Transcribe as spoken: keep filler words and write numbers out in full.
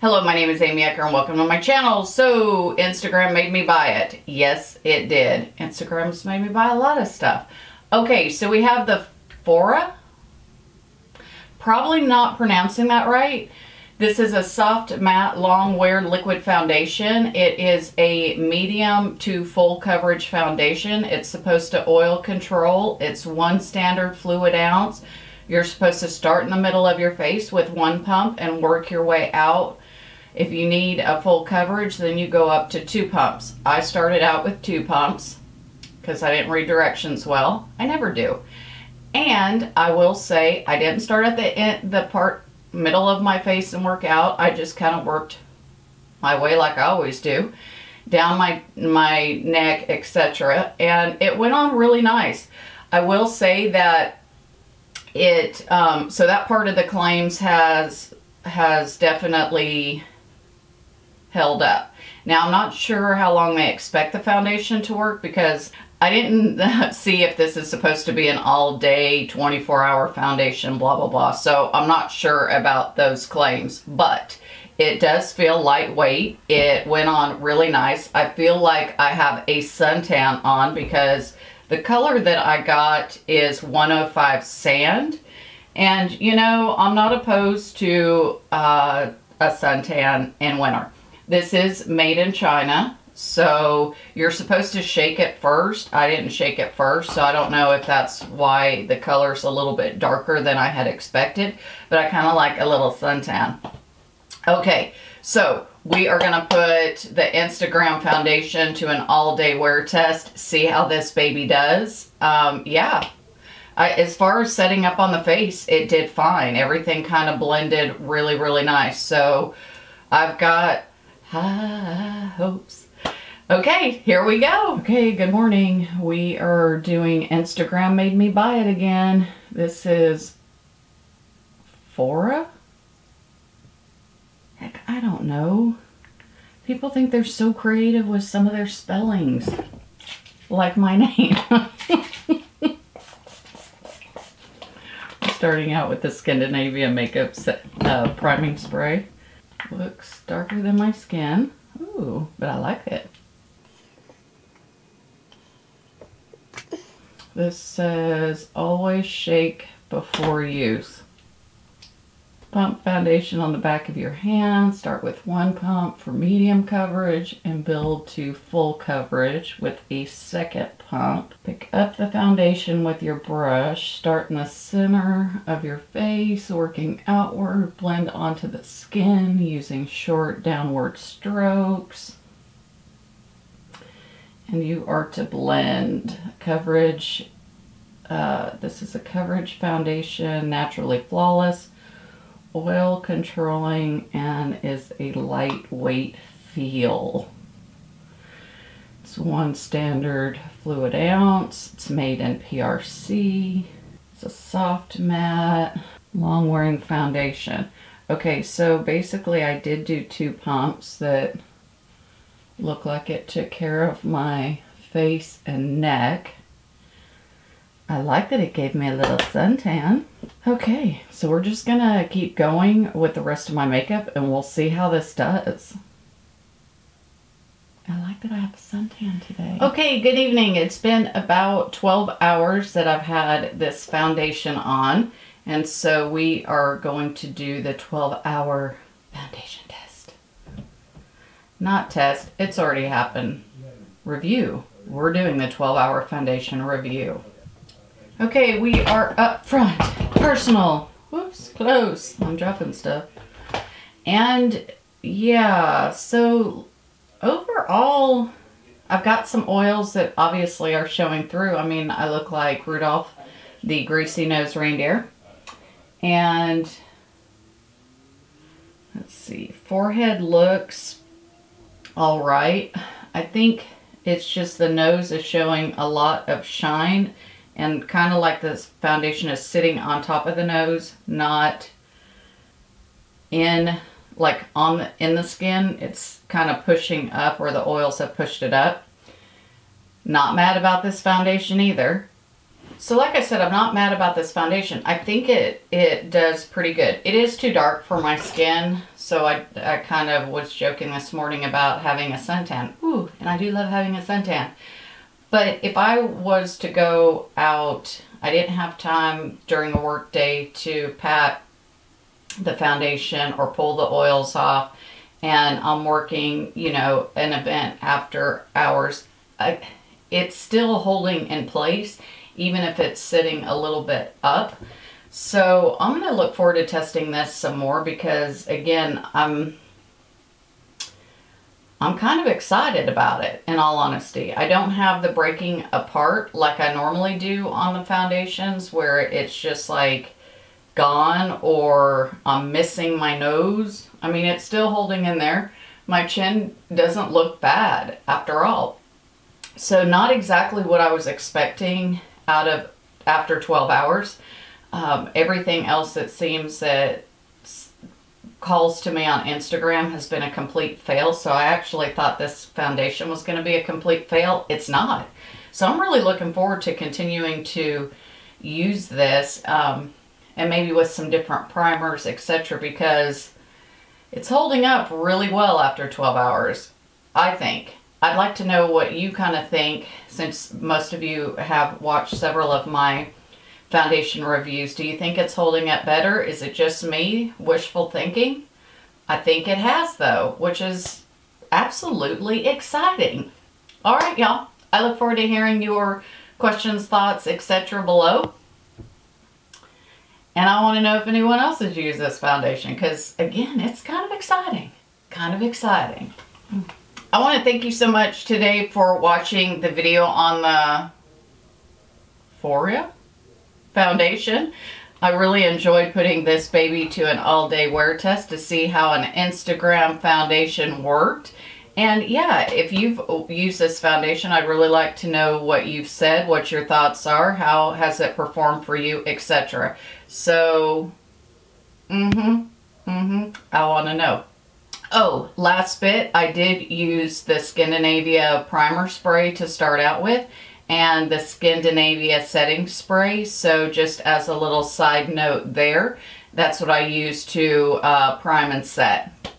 Hello, my name is Amy Ecker and welcome to my channel. So, Instagram made me buy it. Yes, it did. Instagram's made me buy a lot of stuff. Okay, so we have the Phoera. Probably not pronouncing that right. This is a soft, matte, long wear liquid foundation. It is a medium to full coverage foundation. It's supposed to oil control. It's one standard fluid ounce. You're supposed to start in the middle of your face with one pump and work your way out. If you need a full coverage, then you go up to two pumps. I started out with two pumps because I didn't read directions well. I never do. And I will say I didn't start at the end, the part middle of my face and work out. I just kind of worked my way like I always do, down my, my neck, et cetera. And it went on really nice. I will say that It, um, so that part of the claims has, has definitely held up. Now, I'm not sure how long they expect the foundation to work because I didn't see if this is supposed to be an all day, twenty-four hour foundation, blah, blah, blah. So I'm not sure about those claims, but it does feel lightweight. It went on really nice. I feel like I have a suntan on because the color that I got is one oh five Sand, and you know, I'm not opposed to uh, a suntan in winter. This is made in China, so you're supposed to shake it first. I didn't shake it first, so I don't know if that's why the color's a little bit darker than I had expected, but I kind of like a little suntan. Okay, so we are going to put the Instagram foundation to an all-day wear test, see how this baby does. Um, yeah, I, as far as setting up on the face, it did fine. Everything kind of blended really, really nice. So I've got high hopes. Okay, here we go. Okay, good morning. We are doing Instagram Made Me Buy It again. This is Phoera. Heck, I don't know. People think they're so creative with some of their spellings. Like my name. Starting out with the Skindinavia makeup set, uh, priming spray. Looks darker than my skin. Ooh, but I like it. This says, always shake before use. Pump foundation on the back of your hand. Start with one pump for medium coverage and build to full coverage with a second pump. Pick up the foundation with your brush. Start in the center of your face, working outward. Blend onto the skin using short downward strokes. And you are to blend coverage. Uh, this is a coverage foundation, naturally flawless, oil controlling, and is a lightweight feel. It's one standard fluid ounce. It's made in P R C. It's a soft matte, long wearing foundation. Okay, so basically I did do two pumps that look like it took care of my face and neck. I like that it gave me a little suntan. Okay, so we're just gonna keep going with the rest of my makeup and we'll see how this does. I like that I have a suntan today. Okay, good evening. It's been about twelve hours that I've had this foundation on. And so we are going to do the twelve hour foundation test. Not test, it's already happened. Review. We're doing the twelve hour foundation review. Okay, we are up front, personal, whoops, close, I'm dropping stuff. And yeah, so overall, I've got some oils that obviously are showing through. I mean, I look like Rudolph, the greasy-nosed reindeer. And let's see, forehead looks all right. I think it's just the nose is showing a lot of shine. And kind of like this foundation is sitting on top of the nose, not in, like on the, in the skin. It's kind of pushing up, or the oils have pushed it up. Not mad about this foundation either. So like I said, I'm not mad about this foundation. I think it it does pretty good. It is too dark for my skin, so I, I kind of was joking this morning about having a suntan. Ooh, and I do love having a suntan. But if I was to go out, I didn't have time during the work day to pat the foundation or pull the oils off, and I'm working, you know, an event after hours, I, it's still holding in place, even if it's sitting a little bit up. So I'm going to look forward to testing this some more, because again, I'm I'm kind of excited about it, in all honesty. I don't have the breaking apart like I normally do on the foundations, where it's just like gone or I'm missing my nose. I mean, it's still holding in there. My chin doesn't look bad after all. So not exactly what I was expecting out of after twelve hours. Um, everything else that seems that calls to me on Instagram has been a complete fail. So I actually thought this foundation was going to be a complete fail. It's not. So I'm really looking forward to continuing to use this, um, and maybe with some different primers, et cetera, because it's holding up really well after twelve hours, I think. I'd like to know what you kind of think, since most of you have watched several of my foundation reviews. Do you think it's holding up better? Is it just me wishful thinking? I think it has, though, which is absolutely exciting. All right, y'all. I look forward to hearing your questions, thoughts, et cetera below. And I want to know if anyone else has used this foundation, because again, it's kind of exciting. Kind of exciting. I want to thank you so much today for watching the video on the Phoera foundation. I really enjoyed putting this baby to an all-day wear test to see how an Instagram foundation worked. And yeah, if you've used this foundation, I'd really like to know what you've said, what your thoughts are, how has it performed for you, et cetera. So, mm-hmm, mm-hmm, I want to know. Oh, last bit, I did use the Skindinavia primer spray to start out with, and the Skindinavia setting spray. So just as a little side note there, that's what I use to uh, prime and set.